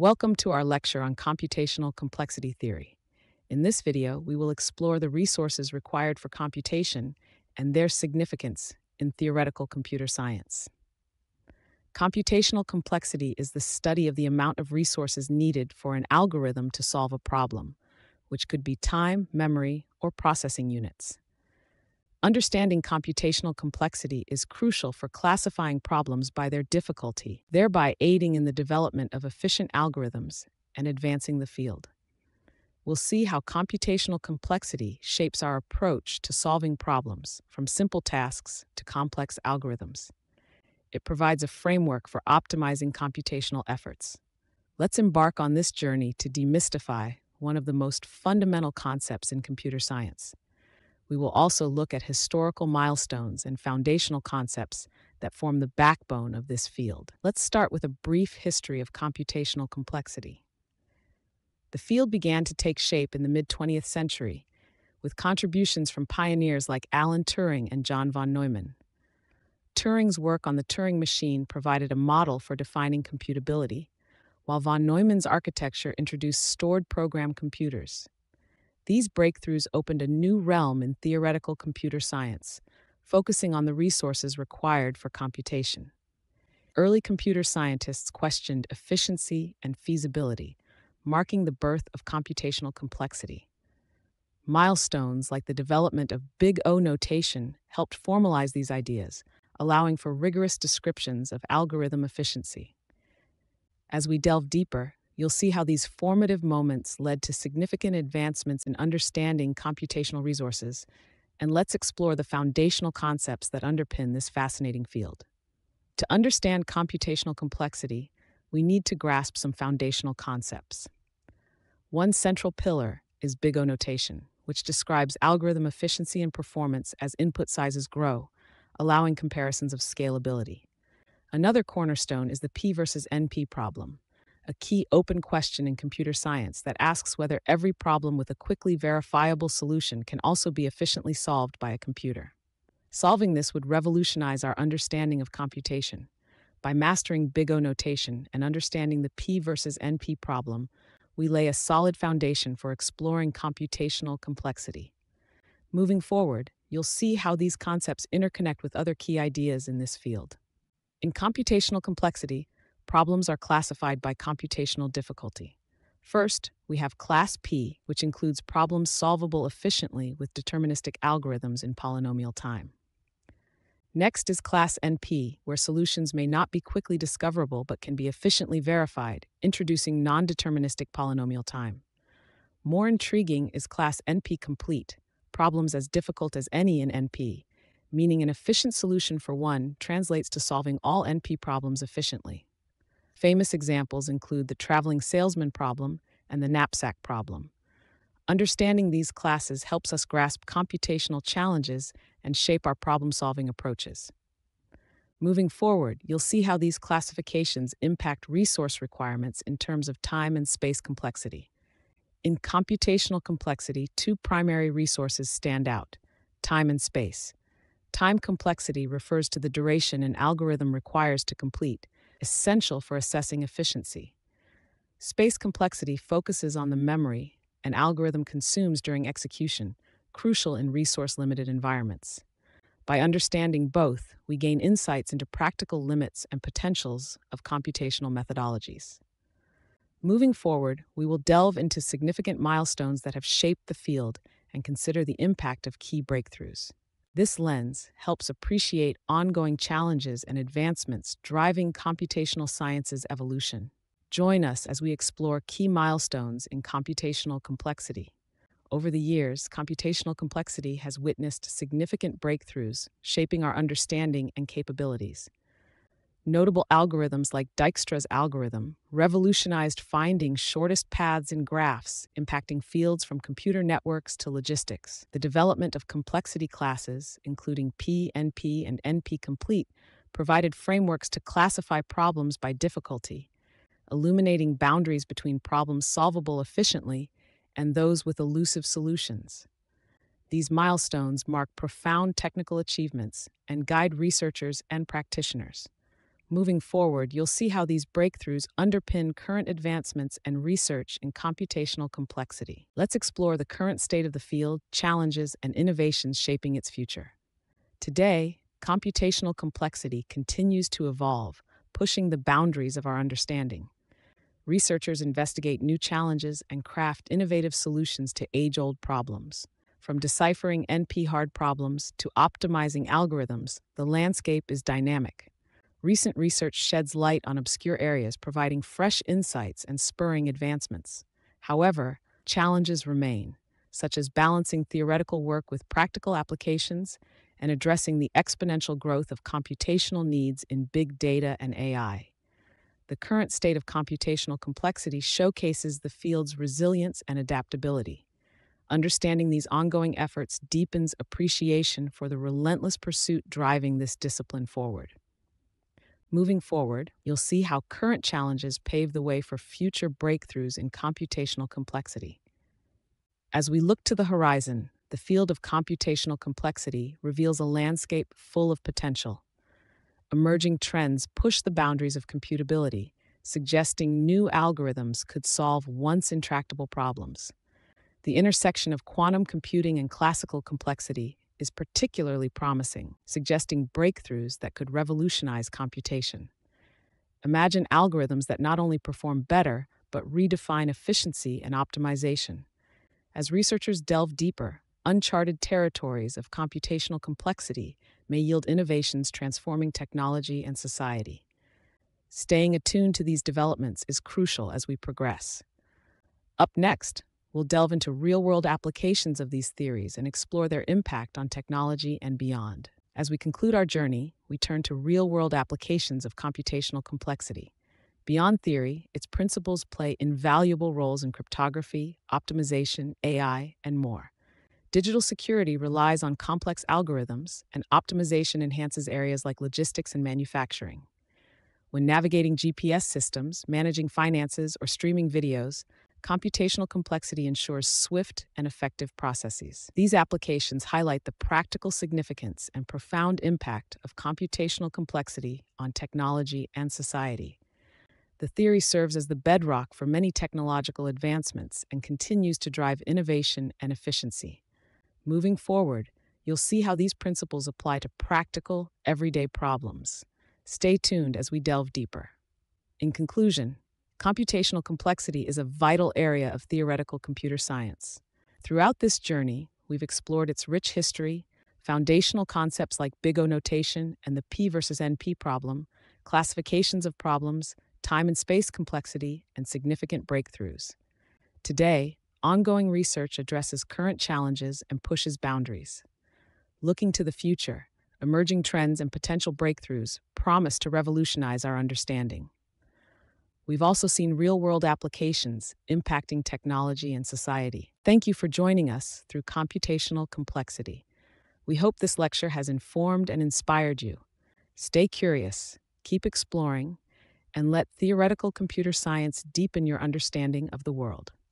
Welcome to our lecture on computational complexity theory. In this video, we will explore the resources required for computation and their significance in theoretical computer science. Computational complexity is the study of the amount of resources needed for an algorithm to solve a problem, which could be time, memory, or processing units. Understanding computational complexity is crucial for classifying problems by their difficulty, thereby aiding in the development of efficient algorithms and advancing the field. We'll see how computational complexity shapes our approach to solving problems, from simple tasks to complex algorithms. It provides a framework for optimizing computational efforts. Let's embark on this journey to demystify one of the most fundamental concepts in computer science. We will also look at historical milestones and foundational concepts that form the backbone of this field. Let's start with a brief history of computational complexity. The field began to take shape in the mid-20th century, with contributions from pioneers like Alan Turing and John von Neumann. Turing's work on the Turing machine provided a model for defining computability, while von Neumann's architecture introduced stored program computers. These breakthroughs opened a new realm in theoretical computer science, focusing on the resources required for computation. Early computer scientists questioned efficiency and feasibility, marking the birth of computational complexity. Milestones like the development of Big O notation helped formalize these ideas, allowing for rigorous descriptions of algorithm efficiency. As we delve deeper, you'll see how these formative moments led to significant advancements in understanding computational resources, and let's explore the foundational concepts that underpin this fascinating field. To understand computational complexity, we need to grasp some foundational concepts. One central pillar is Big O notation, which describes algorithm efficiency and performance as input sizes grow, allowing comparisons of scalability. Another cornerstone is the P versus NP problem, a key open question in computer science that asks whether every problem with a quickly verifiable solution can also be efficiently solved by a computer. Solving this would revolutionize our understanding of computation. By mastering Big O notation and understanding the P versus NP problem, we lay a solid foundation for exploring computational complexity. Moving forward, you'll see how these concepts interconnect with other key ideas in this field. In computational complexity, problems are classified by computational difficulty. First, we have class P, which includes problems solvable efficiently with deterministic algorithms in polynomial time. Next is class NP, where solutions may not be quickly discoverable but can be efficiently verified, introducing non-deterministic polynomial time. More intriguing is class NP-complete, problems as difficult as any in NP, meaning an efficient solution for one translates to solving all NP problems efficiently. Famous examples include the traveling salesman problem and the knapsack problem. Understanding these classes helps us grasp computational challenges and shape our problem-solving approaches. Moving forward, you'll see how these classifications impact resource requirements in terms of time and space complexity. In computational complexity, two primary resources stand out: time and space. Time complexity refers to the duration an algorithm requires to complete, essential for assessing efficiency. Space complexity focuses on the memory an algorithm consumes during execution, crucial in resource-limited environments. By understanding both, we gain insights into practical limits and potentials of computational methodologies. Moving forward, we will delve into significant milestones that have shaped the field and consider the impact of key breakthroughs. This lens helps appreciate ongoing challenges and advancements driving computational science's evolution. Join us as we explore key milestones in computational complexity. Over the years, computational complexity has witnessed significant breakthroughs, shaping our understanding and capabilities. Notable algorithms like Dijkstra's algorithm revolutionized finding shortest paths in graphs, impacting fields from computer networks to logistics. The development of complexity classes, including P, NP, and NP-complete, provided frameworks to classify problems by difficulty, illuminating boundaries between problems solvable efficiently and those with elusive solutions. These milestones mark profound technical achievements and guide researchers and practitioners. Moving forward, you'll see how these breakthroughs underpin current advancements and research in computational complexity. Let's explore the current state of the field, challenges, and innovations shaping its future. Today, computational complexity continues to evolve, pushing the boundaries of our understanding. Researchers investigate new challenges and craft innovative solutions to age-old problems. From deciphering NP hard problems to optimizing algorithms, the landscape is dynamic. Recent research sheds light on obscure areas, providing fresh insights and spurring advancements. However, challenges remain, such as balancing theoretical work with practical applications and addressing the exponential growth of computational needs in big data and AI. The current state of computational complexity showcases the field's resilience and adaptability. Understanding these ongoing efforts deepens appreciation for the relentless pursuit driving this discipline forward. Moving forward, you'll see how current challenges pave the way for future breakthroughs in computational complexity. As we look to the horizon, the field of computational complexity reveals a landscape full of potential. Emerging trends push the boundaries of computability, suggesting new algorithms could solve once intractable problems. The intersection of quantum computing and classical complexity is particularly promising, suggesting breakthroughs that could revolutionize computation. Imagine algorithms that not only perform better, but redefine efficiency and optimization. As researchers delve deeper, uncharted territories of computational complexity may yield innovations transforming technology and society. Staying attuned to these developments is crucial as we progress. Up next, we'll delve into real-world applications of these theories and explore their impact on technology and beyond. As we conclude our journey, we turn to real-world applications of computational complexity. Beyond theory, its principles play invaluable roles in cryptography, optimization, AI, and more. Digital security relies on complex algorithms, and optimization enhances areas like logistics and manufacturing. When navigating GPS systems, managing finances, or streaming videos, computational complexity ensures swift and effective processes. These applications highlight the practical significance and profound impact of computational complexity on technology and society. The theory serves as the bedrock for many technological advancements and continues to drive innovation and efficiency. Moving forward, you'll see how these principles apply to practical, everyday problems. Stay tuned as we delve deeper. In conclusion, computational complexity is a vital area of theoretical computer science. Throughout this journey, we've explored its rich history, foundational concepts like Big O notation and the P versus NP problem, classifications of problems, time and space complexity, and significant breakthroughs. Today, ongoing research addresses current challenges and pushes boundaries. Looking to the future, emerging trends and potential breakthroughs promise to revolutionize our understanding. We've also seen real-world applications impacting technology and society. Thank you for joining us through computational complexity. We hope this lecture has informed and inspired you. Stay curious, keep exploring, and let theoretical computer science deepen your understanding of the world.